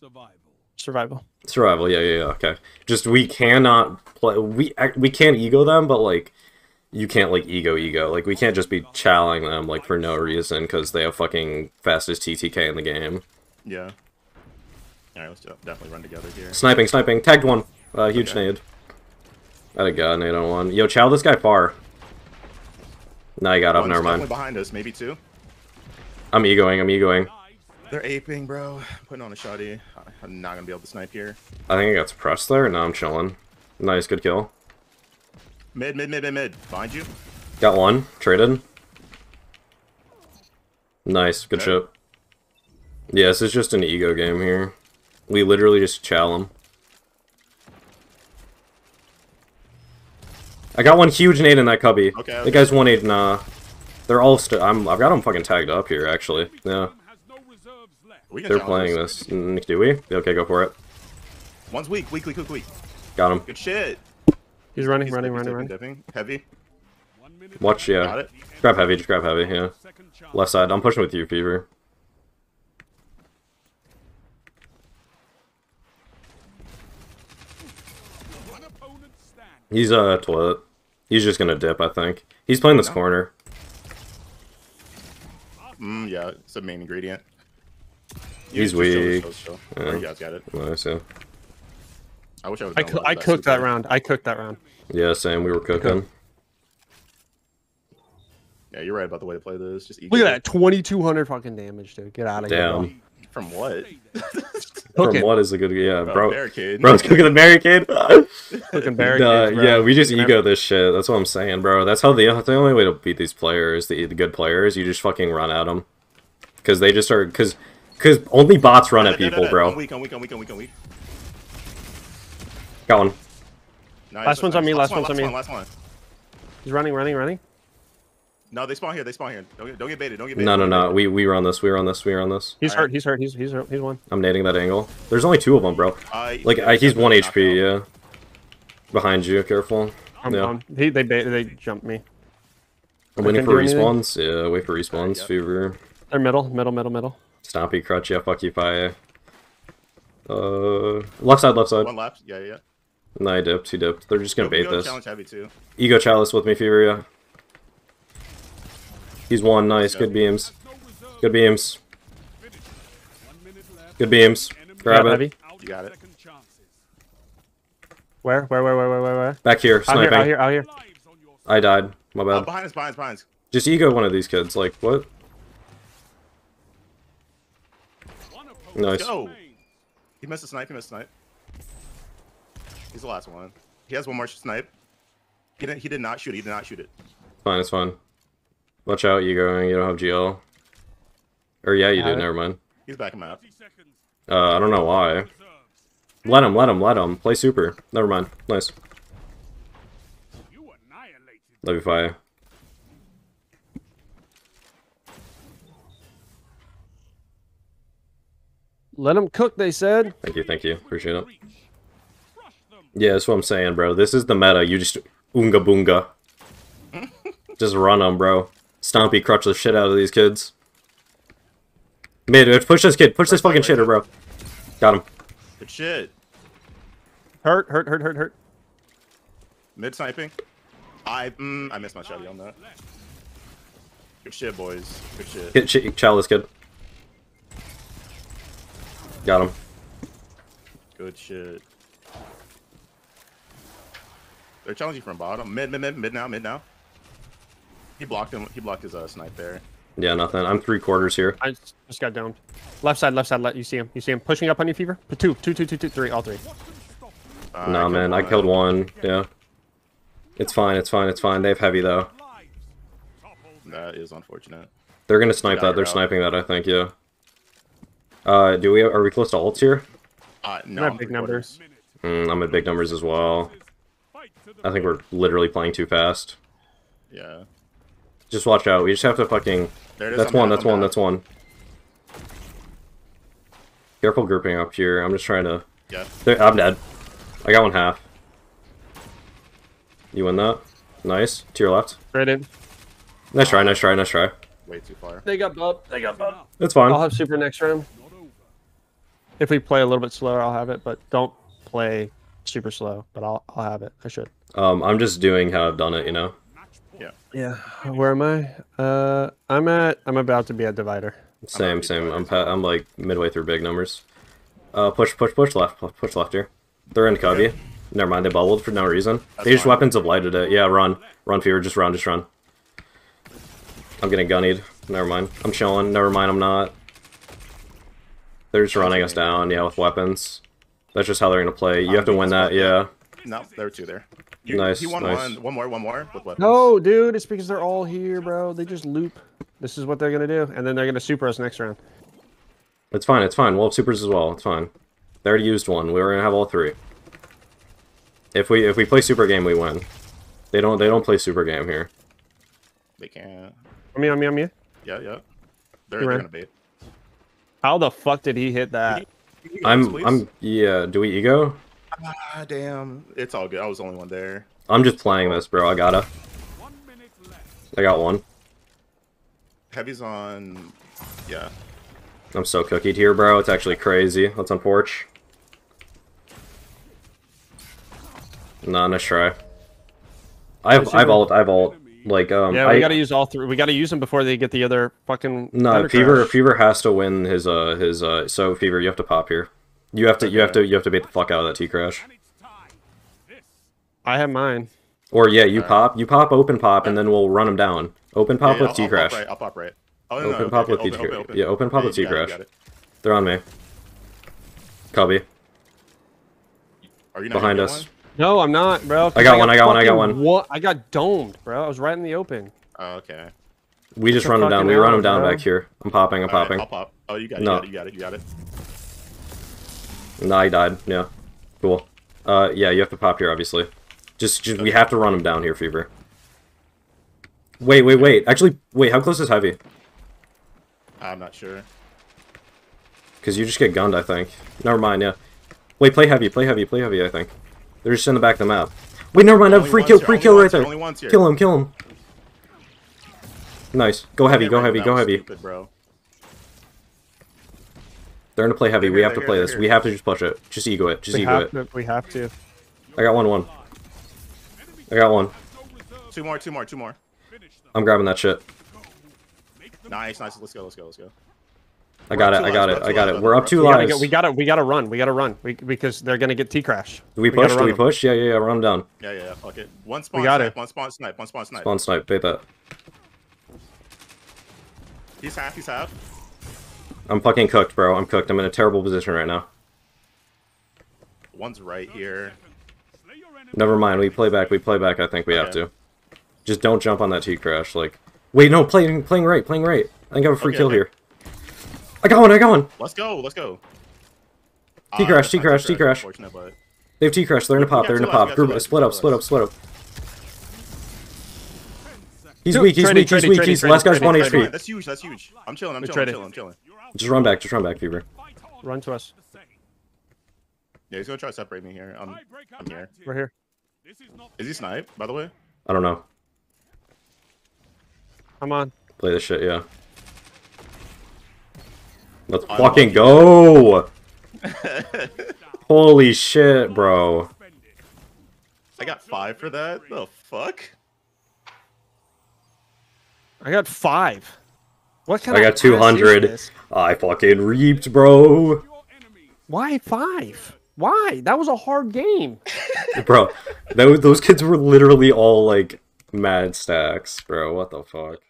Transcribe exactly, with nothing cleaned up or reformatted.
Survival. Survival. Survival. Yeah, yeah, yeah. Okay. Just we cannot play. We we can't ego them, but like you can't like ego ego. Like we can't just be challenging them like for no reason because they have fucking fastest T T K in the game. Yeah. All right, let's do it. Definitely run together here. Sniping, sniping. Tagged one. Uh, huge okay. nade. I did got nade on one. Yo, chow this guy far. Nah, he got up. Never mind. Behind us, maybe two. I'm egoing. I'm egoing. They're aping, bro. I'm putting on a shoddy. I'm not gonna be able to snipe here. I think I got suppressed there. No, I'm chilling. Nice, good kill. Mid, mid, mid, mid, mid. Behind you. Got one. Traded. Nice, good okay. ship. Yeah, this is just an ego game here. We literally just chow them. I got one huge nade in that cubby. Okay. okay. The guy's one nade. Nah, they're all. St I'm. I've got them fucking tagged up here. Actually, yeah. They're playing this. this. Do we? Okay, go for it. One's weak, weak, weak, weak, weak. Got him. Good shit. He's running, he's running, running, running. Heavy. Watch, yeah. Got it. Grab heavy, just grab heavy, yeah. Left side. I'm pushing with you, Fever. He's a uh, toilet. He's just gonna dip, I think. He's playing this corner. Mm, yeah, it's the main ingredient. He's, He's weak. Still, still, still. Yeah. You guys got it. Nice, yeah. I wish I was. I, co I cooked that round. I cooked that round. Yeah, Sam, we were cooking. Yeah, you're right about the way to play this. Just eat Look it. at that, twenty-two hundred fucking damage, dude. Get out of Damn. here. Damn. From what? From it. what is a good? Yeah, bro. bro barricade. Bro's cooking the barricade. Cooking barricade. Uh, yeah, we just ego Remember? this shit. That's what I'm saying, bro. That's how the that's the only way to beat these players, the, the good players. You just fucking run at them, because they just are because. Cause only bots run no, no, at no, people, no, no. bro. I'm weak, I'm weak, I'm weak, I'm weak, I'm weak. Got one. Nice, last one's nice. on me, last, last one's one, on last me. One, last one. He's running, running, running. No, they spawn here, they spawn here. Don't get, don't get baited, don't get baited. No, no, no, we we run this, we run this, we run this. He's hurt, right. he's hurt, he's he's hurt, he's one. I'm nading that angle. There's only two of them, bro. Uh, like, yeah, I, he's one H P, yeah. Behind you, careful. I'm yeah. down. He, they baited, they jumped me. I'm waiting for respawns, anything. yeah, wait for respawns, right, yeah. Fever. They're middle, middle, middle, middle. Stompy crutch, yeah, fuck you, fire. Uh, left side, left side. One left, yeah, yeah. Nah, he dipped, he dipped. They're just gonna Yo, bait ego this. Challenge heavy too. Ego chalice with me, Furia. He's one, nice, good beams. Good beams. Good beams. Grab it. Heavy. You got it. Where, where, where, where, where, where, where? Back here, sniping. Out here, out here, out here. I died, my bad. Oh, behind us, behind us, behind us. Just ego one of these kids, like, what? Nice. Yo. He missed a snipe, he missed a snipe. He's the last one. He has one more snipe. He didn't he did not shoot it, he did not shoot it. Fine, it's fine. Watch out, you going, you don't have G L. Or yeah, you do, never mind. He's backing out. Uh I don't know why. Let him, let him, let him. Play super. Never mind. Nice. Love you, fire. Let them cook, they said. Thank you, thank you. Appreciate it. Yeah, that's what I'm saying, bro. This is the meta. You just oonga boonga. Just run them, bro. Stompy crutch the shit out of these kids. Mid, push this kid. Push this fucking shitter, bro. Got him. Good shit. Hurt, hurt, hurt, hurt, hurt. Mid sniping. I mm, I missed my shotty on that. Good shit, boys. Good shit. Hit shit, chow this kid. Got him. Good shit. They're challenging from bottom. Mid, mid, mid, mid now, mid now. He blocked him. He blocked his uh, snipe there. Yeah, nothing. I'm three quarters here. I just got downed. Left side, left side. Left. You see him. You see him pushing up on you, Fever. Two, two, two, two, two, three. All three. Uh, nah, I man. I killed one. Yeah. It's fine. It's fine. It's fine. They have heavy though. That is unfortunate. They're gonna snipe that. They're sniping that. I think. Yeah. Uh, do we have, are we close to ults here? Uh, no, I'm at big numbers. Mm, I'm at big numbers as well. I think we're literally playing too fast. Yeah. Just watch out. We just have to fucking. There it is. That's one. That's one. That's one. Careful grouping up here. I'm just trying to. Yeah. There, I'm dead. I got one half. You win that. Nice. To your left. Right in. Nice try. Nice try. Nice try. Way too far. They got bub. They got bub. That's fine. I'll have super next round. If we play a little bit slower, I'll have it, but don't play super slow, but I'll I'll have it. I should. Um, I'm just doing how I've done it, you know? Yeah. Yeah. Where am I? Uh, I'm at, I'm about to be at divider. Same, same. I'm pa I'm like midway through big numbers. Uh, push, push, push left, push left here. They're in Cubby. Okay. Never mind, they bubbled for no reason. That's they just fine. Weapons have lighted it. Yeah, run. Run, Fever, just run, just run. I'm getting gunnied. Never mind. I'm chilling. Never mind, I'm not. They're just running us down, yeah, with weapons. That's just how they're gonna play. You have to win that, yeah. No, there were two there. You, nice, he won nice. One, one more, one more. With no, dude, it's because they're all here, bro. They just loop. This is what they're gonna do, and then they're gonna super us next round. It's fine, it's fine. We'll have supers as well, it's fine. They already used one. We were gonna have all three. If we if we play super game, we win. They don't they don't play super game here. They can't. On me, on me, on me. Yeah, yeah. They're, they're gonna bait. How the fuck did he hit that? He, he I'm us, I'm yeah. Do we ego? Ah, damn. It's all good. I was the only one there. I'm just playing this, bro. I gotta. One minute left. I got one. Heavy's on... Yeah. I'm so cookied here, bro. It's actually crazy. Let's on porch. Nah, nice try. I've I've I've ult. Like um. Yeah, we I, gotta use all three. We gotta use them before they get the other fucking. No, Fever. Fever has to win his uh his uh. So Fever, you have to pop here. You have to, you have to, you have to bait the fuck out of that T-Crash. I have mine. Or yeah, you right. pop, you pop, open pop, and then we'll run them down. Open pop yeah, yeah, with T-Crash. I'll, I'll pop right. I'll pop right. Oh, open no, pop okay, with T-Crash. Yeah, open pop yeah, with T-Crash. They're on me. Cubby. Are you not behind us? One? No, I'm not, bro. I got, I got one. I got one. I got one. What? I got domed, bro. I was right in the open. Oh, okay. We just run them down. We run them down back here. I'm popping. I'm popping. I'll pop. Oh, you got it. You got it. You got it. Nah, he died. Yeah, cool. Uh, yeah, you have to pop here, obviously. Just, just okay. We have to run him down here, Fever. Wait, wait, wait. Actually, wait. How close is Heavy? I'm not sure. Cause you just get gunned, I think. Never mind. Yeah. Wait, play Heavy, play Heavy, play Heavy. I think they're just in the back of the map. Wait, never mind. I have free kill, free kill right there. Kill him, kill him. Nice. Go Heavy, go Heavy, go Heavy. Stupid, bro. They're gonna play Heavy. Here, we have to here, play this. Here. We have to just push it. Just ego it. Just we ego it. To, we have to. I got one, one. I got one. Two more, two more, two more. I'm grabbing that shit. Nice, nice. Let's go, let's go, let's go. I got it, I got it, I got it. We're up two lives. We gotta, we gotta run. We gotta run. We, because they're gonna get T-Crash. Do we push? Do we push? Yeah, yeah, yeah. Run them down. Yeah, yeah, yeah. Fuck it. One spawn snipe, one spawn snipe, one spawn snipe. Spawn snipe, bait that. He's half, he's half. I'm fucking cooked, bro. I'm cooked. I'm in a terrible position right now. One's right here. Never mind. We play back. We play back. I think we okay. have to. Just don't jump on that T-Crash. Like, wait, no. Playing, playing right. Playing right. I think I have a free okay, kill okay. here. I got one. I got one. Let's go. Let's go. T-Crash. T-Crash. T-Crash. They have T-Crash. They're in a pop. They're in a pop. Group. Split up. Split up. Split up. He's weak. He's weak. He's weak. He's last guy's one H P. That's huge. That's huge. I'm chilling. I'm chilling. I'm chilling. I'm chilling. Just run back, just run back, Fever. Run to us. Yeah, he's gonna try to separate me here. I'm, I'm here. We're here. Is he snipe, by the way? I don't know. Come on. Play this shit, yeah. Let's I'm fucking go! Holy shit, bro. I got five for that? The fuck? I got five. What kind I got two hundred. I fucking reaped, bro. Why five? Why? That was a hard game. Bro, that was, those kids were literally all like mad stacks, bro. What the fuck?